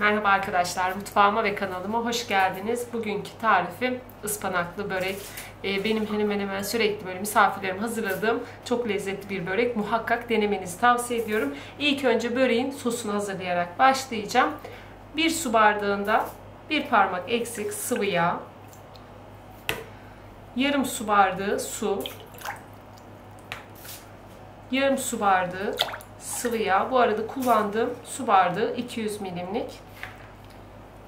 Merhaba arkadaşlar, mutfağıma ve kanalıma hoş geldiniz. Bugünkü tarifim ıspanaklı börek. Benim hemen sürekli böyle misafirlerim hazırladığım çok lezzetli bir börek. Muhakkak denemenizi tavsiye ediyorum. İlk önce böreğin sosunu hazırlayarak başlayacağım. 1 su bardağında 1 parmak eksik sıvı yağ, yarım su bardağı su, yarım su bardağı sıvı yağ. Bu arada kullandığım su bardağı 200 milimlik.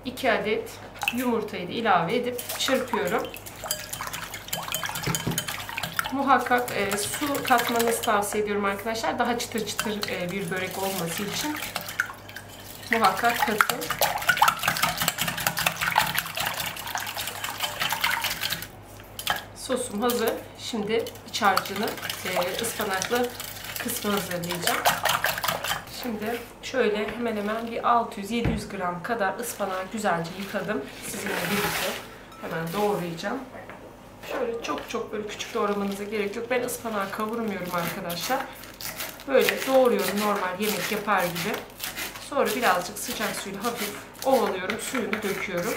2 adet yumurtayı da ilave edip çırpıyorum. Muhakkak su katmanızı tavsiye ediyorum arkadaşlar. Daha çıtır çıtır bir börek olması için muhakkak katın. Sosum hazır. Şimdi iç harcını, ıspanaklı kısmını hazırlayacağım. Şimdi şöyle hemen bir 600-700 gram kadar ıspanağı güzelce yıkadım. Sizinle birlikte hemen doğrayacağım. Şöyle çok böyle küçük doğramanıza gerek yok. Ben ıspanağı kavurmuyorum arkadaşlar. Böyle doğruyorum normal yemek yapar gibi. Sonra birazcık sıcak suyla hafif ovalıyorum. Suyunu döküyorum.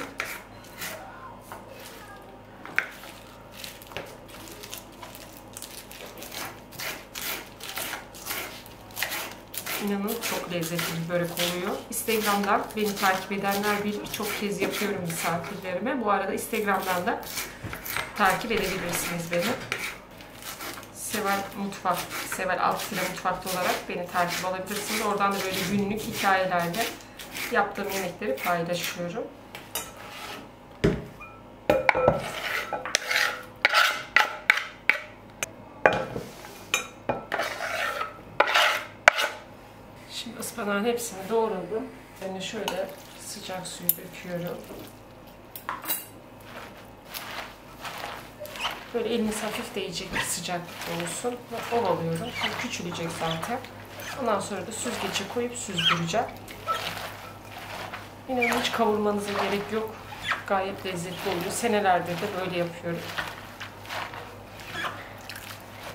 İnanın çok lezzetli bir börek oluyor. Instagram'dan beni takip edenler birçok kez yapıyorum misafirlerime. Bu arada Instagram'dan da takip edebilirsiniz beni. Seval Mutfakta olarak beni takip alabilirsiniz. Oradan da böyle günlük hikayelerde yaptığım yemekleri paylaşıyorum. Şimdi ıspanağın hepsini doğradım. Yani şöyle sıcak suyu döküyorum. Böyle eliniz hafif değecek bir sıcaklık olsun. Ovalıyorum. Küçülecek zaten. Ondan sonra da süzgece koyup süzdüreceğim. İnanın hiç kavurmanıza gerek yok. Gayet lezzetli oluyor. Senelerdir de böyle yapıyorum.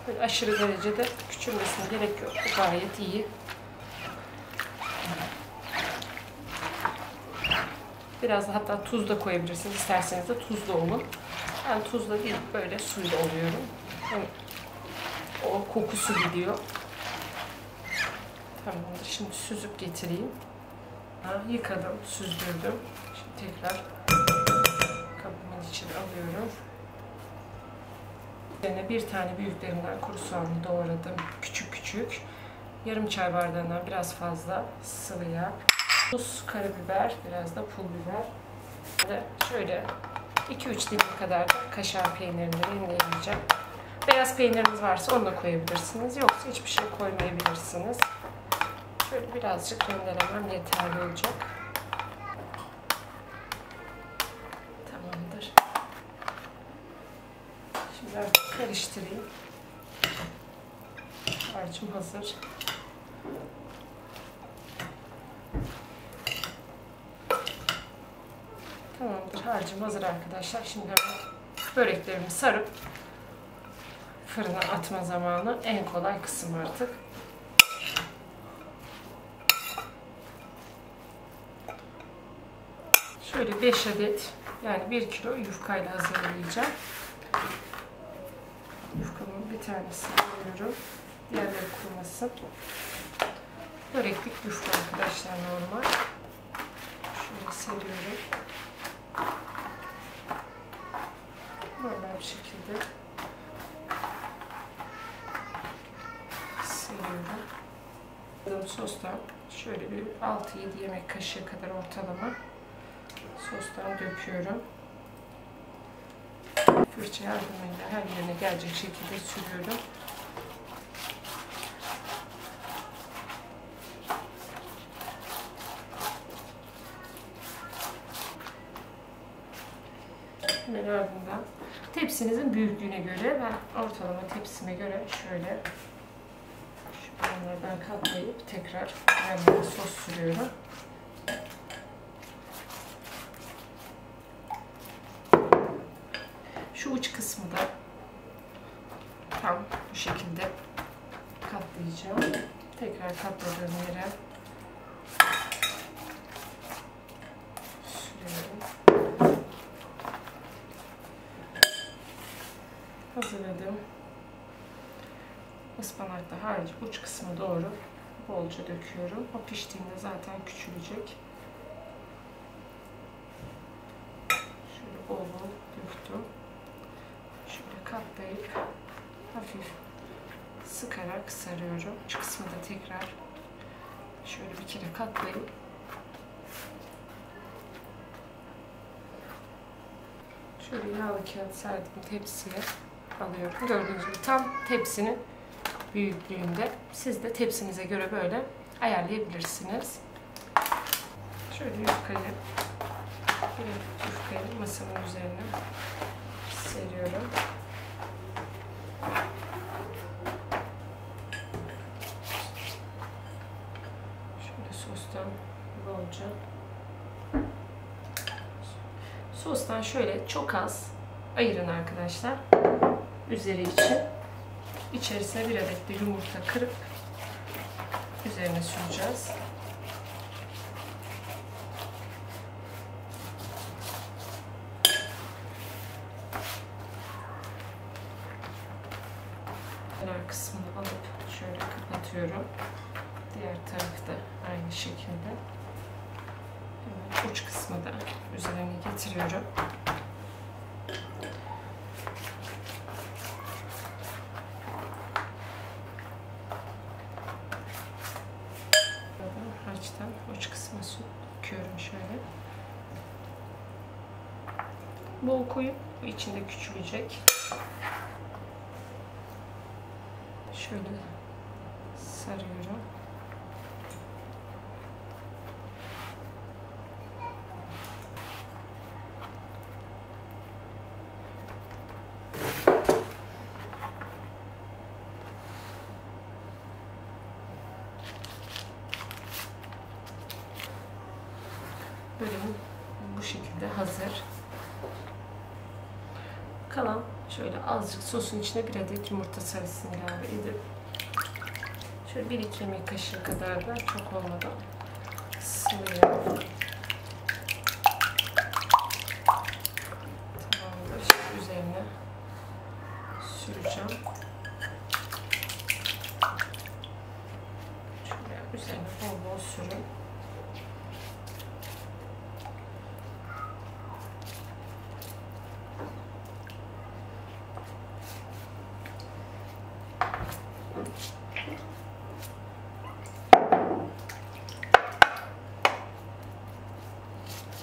Böyle aşırı derecede küçülmesine gerek yok. Bu gayet iyi. Biraz da hatta tuz da koyabilirsiniz. İsterseniz de tuzlu olun. Ben tuzla değil böyle suyla oluyorum. Yani o kokusu gidiyor. Tamamdır. Şimdi süzüp getireyim. Yıkadım, süzdürdüm. Şimdi tekrar kabımın içine alıyorum. Üzerine bir tane büyüklerinden kuru soğanı doğradım. Küçük. Yarım çay bardağından biraz fazla sıvı yağ. Tuz, karabiber, biraz da pul biber. Şöyle 2-3 dilim kadar da kaşar peynirini rendeleyeceğim. Beyaz peyniriniz varsa onu da koyabilirsiniz. Yoksa hiçbir şey koymayabilirsiniz. Şöyle birazcık rendelemem yeterli olacak. Tamamdır. Şimdi ben karıştırayım. Harcım hazır. Tamamdır, harcım hazır arkadaşlar. Şimdi böreklerimi sarıp fırına atma zamanı, en kolay kısım artık. Şöyle 5 adet yani 1 kilo yufkayla hazırlayacağım. Yufkamın bir tanesini alıyorum. Diğerleri kurumasın. Böreklik yufka arkadaşlar normal. Şöyle seriyorum. Böyle bir şekilde seriyorum. Sostan şöyle bir 6-7 yemek kaşığı kadar ortalama sostan döküyorum. Fırça yardımıyla her yerine gelecek şekilde sürüyorum. Ardından tepsinizin büyüklüğüne göre, ben ortalama tepsime göre şöyle şu yanlardan katlayıp tekrar üzerine sos sürüyorum. Şu uç kısmı da tam bu şekilde katlayacağım. Tekrar katladığım yere hazırladım. Ispanaklı hariç uç kısmı doğru bolca döküyorum. O piştiğinde zaten küçülecek. Şöyle bol bol döktüm. Şöyle katlayıp hafif sıkarak sarıyorum. Uç kısmı da tekrar şöyle bir kere katlayıp şöyle yağlı kağıt serdiğim tepsiye alıyorum. Gördüğünüz gibi tam tepsinin büyüklüğünde. Siz de tepsinize göre böyle ayarlayabilirsiniz. Şöyle yufkayı, masamın üzerine seriyorum. Şöyle sostan bolca. Sostan şöyle çok az ayırın arkadaşlar. Üzeri için. İçerisine bir adet de yumurta kırıp üzerine süreceğiz. Kenar kısmını alıp şöyle kapatıyorum. Diğer tarafı da aynı şekilde. Uç kısmı da üzerine getiriyorum. Harçtan uç kısmına su döküyorum şöyle. Bol koyup içinde küçülecek. Şöyle sarıyorum. Bölümüm bu şekilde hazır. Kalan şöyle azıcık sosun içine bir adet yumurta sarısını ilave edip şöyle 1-2 yemek kaşığı kadar da çok olmadan sıvıyorum. Tamamdır. Şimdi üzerine süreceğim. Şöyle üzerine bol bol sürün.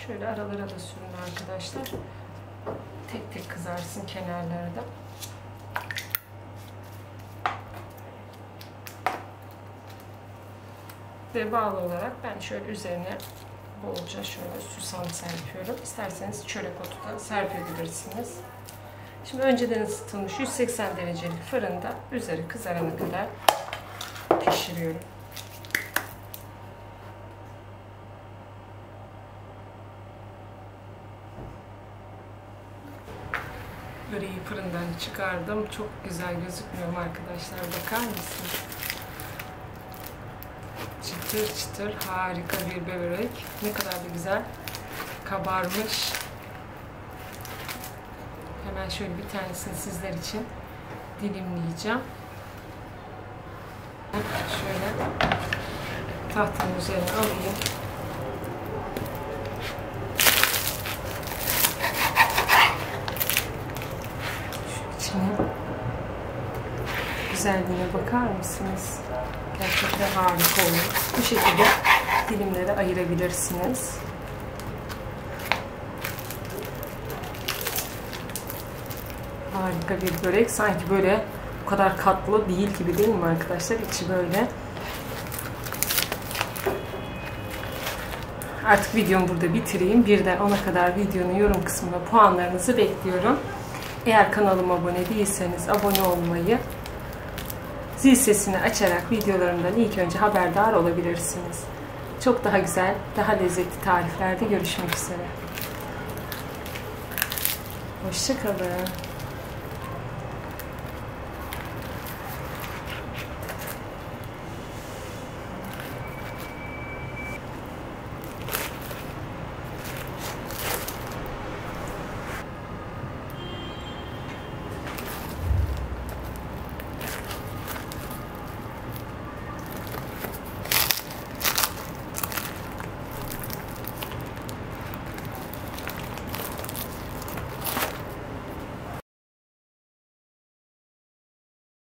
Şöyle aralara da sürün arkadaşlar. Tek tek kızarsın kenarları da. Ve bağlı olarak ben şöyle üzerine bolca şöyle susam serpiyorum. İsterseniz çörek otu da serpebilirsiniz. Şimdi önceden ısıtılmış 180 derecelik fırında üzeri kızarana kadar pişiriyorum. Böreği fırından çıkardım. Çok güzel gözükmüyor mu arkadaşlar? Bakar mısınız? Çıtır çıtır harika bir börek. Ne kadar da güzel kabarmış. Hemen şöyle bir tanesini sizler için dilimleyeceğim. Şöyle tahtanın üzerine alayım. Güzelliğine bakar mısınız? Gerçekten harika olur. Bu şekilde dilimlere ayırabilirsiniz. Harika bir börek. Sanki böyle bu kadar katlı değil gibi değil mi arkadaşlar? İçi böyle. Artık videomu burada bitireyim. Birden 10'a kadar videonun yorum kısmına puanlarınızı bekliyorum. Eğer kanalıma abone değilseniz abone olmayı, zil sesini açarak videolarımdan ilk önce haberdar olabilirsiniz. Çok daha güzel, daha lezzetli tariflerde görüşmek üzere. Hoşça kalın.